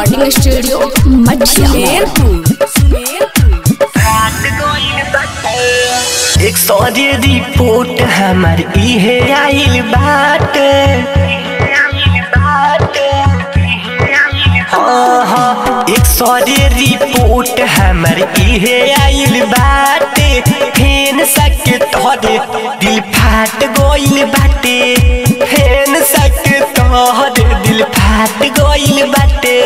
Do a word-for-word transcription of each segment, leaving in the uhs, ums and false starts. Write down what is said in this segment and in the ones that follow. recording studio एक सौरी report हमार इहे आइल बात हाँ हाँ एक सौरी रिपोर्ट हमार इहे आइल बात फेन सके तोहरे दिल फाट गोइल बाटे फेन सके तोहरे दिल फाट गोइल बाटे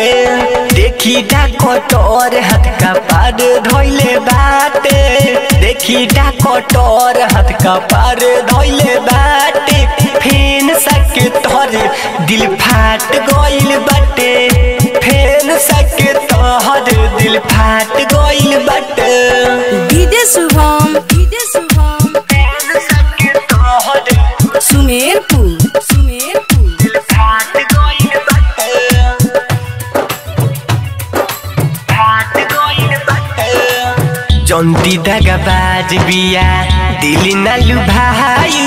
देखी डाको तोर हाथ का पार धोइले बाटे देखी डाको तोर हाथ का पार धोइले बाटे फेन सके तोहरे दिल फाट गोइल बाटे फेन सके तोहरे दिल फाट गोइल बाटे दीदे शुभम दीदे शुभम फेन सके तोहरे सुमेरपुर चंदी दगाबाज बिया दिल ना लुभाई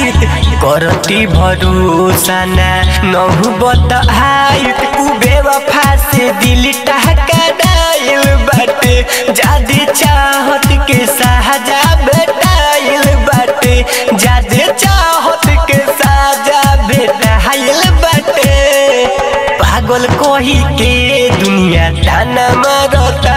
करती भरोसा ना नहु बताई उ बेवफा से दिल टहका डायल बाटे जादे चाहत के साजा बेटायल बाटे जादे चाहत के साजा बेटायल बाटे पागल कोही के दुनिया ताना मारता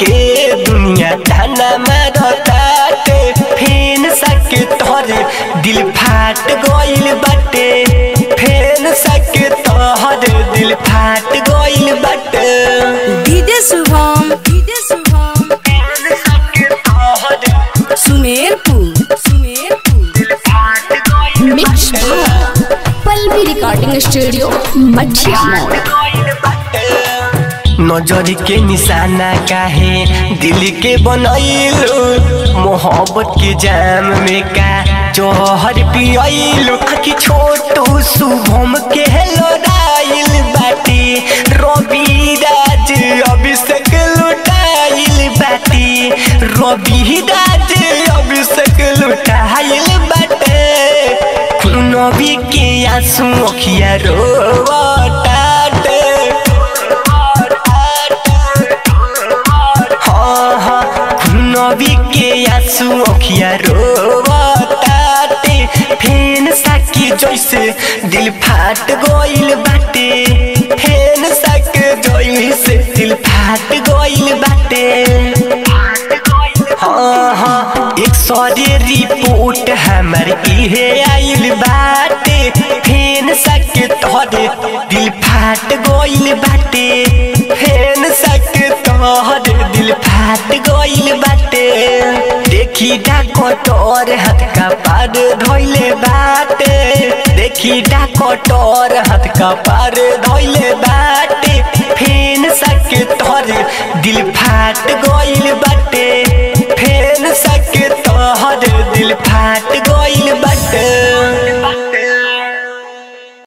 के दुनिया धना मारताटे फेन सके तोहरे दिल फाट गोइल बाटे फेन सके तोहरे दिल फाट गोइल बाटे दीदे शुभम दीदे शुभम फेन सके तोहरे सुमेरपुर सुमेरपुर दिल फाट गोइल मिक्स पल्वी रिकॉर्डिंग स्टूडियो मछली नजर के निशाना काहे दिल के बनैलू मोहब्बत के जाम में का जोहर पियलू आखि छोटू शुभम के लड़ाइल बाटी रवि राज अभिषेक लुटाइल बाटी रवि राज अभिषेक लुटाइल बाटे नबी के आंसू अखिया रोवता नबी के आंसू अखिया रोवताटे फेन सके जैसे दिल फाट गोइल बाटे फेन सके जैसे दिल फाट गोइल बाटे हाँ हाँ एक सौरी रिपोर्ट हमार इहे आइल बाटे फेन सके तोहरे दिल फाट गोइल बाटे फेन सके तोहरे दिल फाट गोइल बाटे देखी डाको तोर हाथ का पार धोइले बाटे देखी डाको तोर हाथ का पार धोइले बाटे